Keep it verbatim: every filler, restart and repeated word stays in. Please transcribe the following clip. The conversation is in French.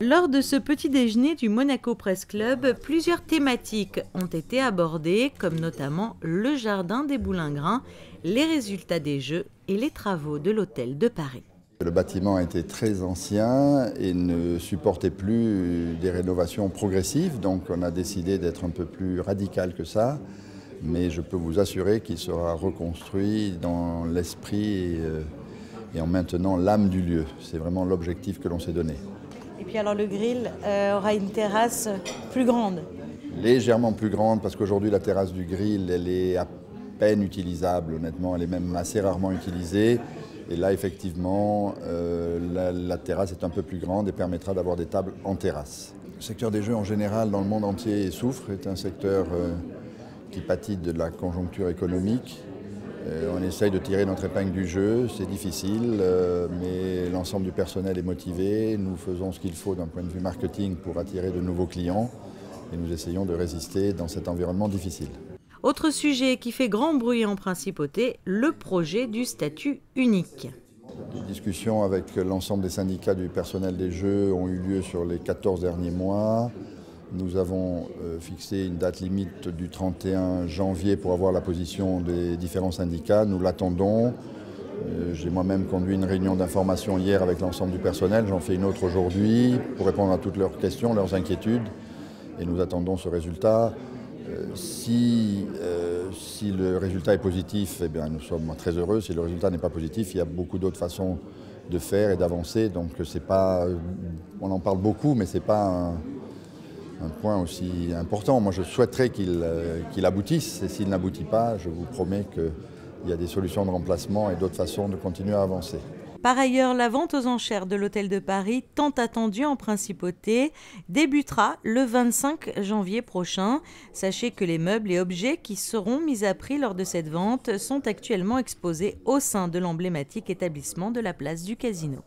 Lors de ce petit déjeuner du Monaco Press Club, plusieurs thématiques ont été abordées, comme notamment le jardin des Boulingrins, les résultats des Jeux et les travaux de l'hôtel de Paris. Le bâtiment était très ancien et ne supportait plus des rénovations progressives, donc on a décidé d'être un peu plus radical que ça, mais je peux vous assurer qu'il sera reconstruit dans l'esprit et en maintenant l'âme du lieu. C'est vraiment l'objectif que l'on s'est donné. Et puis alors le grill euh, aura une terrasse plus grande? Légèrement plus grande, parce qu'aujourd'hui la terrasse du grill, elle est à peine utilisable, honnêtement, elle est même assez rarement utilisée. Et là effectivement, euh, la, la terrasse est un peu plus grande et permettra d'avoir des tables en terrasse. Le secteur des Jeux en général dans le monde entier souffre, est un secteur euh, qui pâtit de la conjoncture économique. Euh, on essaye de tirer notre épingle du jeu, c'est difficile, euh, mais l'ensemble du personnel est motivé. Nous faisons ce qu'il faut d'un point de vue marketing pour attirer de nouveaux clients et nous essayons de résister dans cet environnement difficile. Autre sujet qui fait grand bruit en principauté, le projet du statut unique. Les discussions avec l'ensemble des syndicats du personnel des Jeux ont eu lieu sur les quatorze derniers mois. Nous avons fixé une date limite du trente et un janvier pour avoir la position des différents syndicats. Nous l'attendons. J'ai moi-même conduit une réunion d'information hier avec l'ensemble du personnel. J'en fais une autre aujourd'hui pour répondre à toutes leurs questions, leurs inquiétudes. Et nous attendons ce résultat. Si, euh, si le résultat est positif, eh bien, nous sommes très heureux. Si le résultat n'est pas positif, il y a beaucoup d'autres façons de faire et d'avancer. Donc c'est pas, on en parle beaucoup, mais ce n'est pas un, un point aussi important. Moi, je souhaiterais qu'il euh, qu'il aboutisse. Et s'il n'aboutit pas, je vous promets qu'il y a des solutions de remplacement et d'autres façons de continuer à avancer. Par ailleurs, la vente aux enchères de l'hôtel de Paris, tant attendue en principauté, débutera le vingt-cinq janvier prochain. Sachez que les meubles et objets qui seront mis à prix lors de cette vente sont actuellement exposés au sein de l'emblématique établissement de la place du Casino.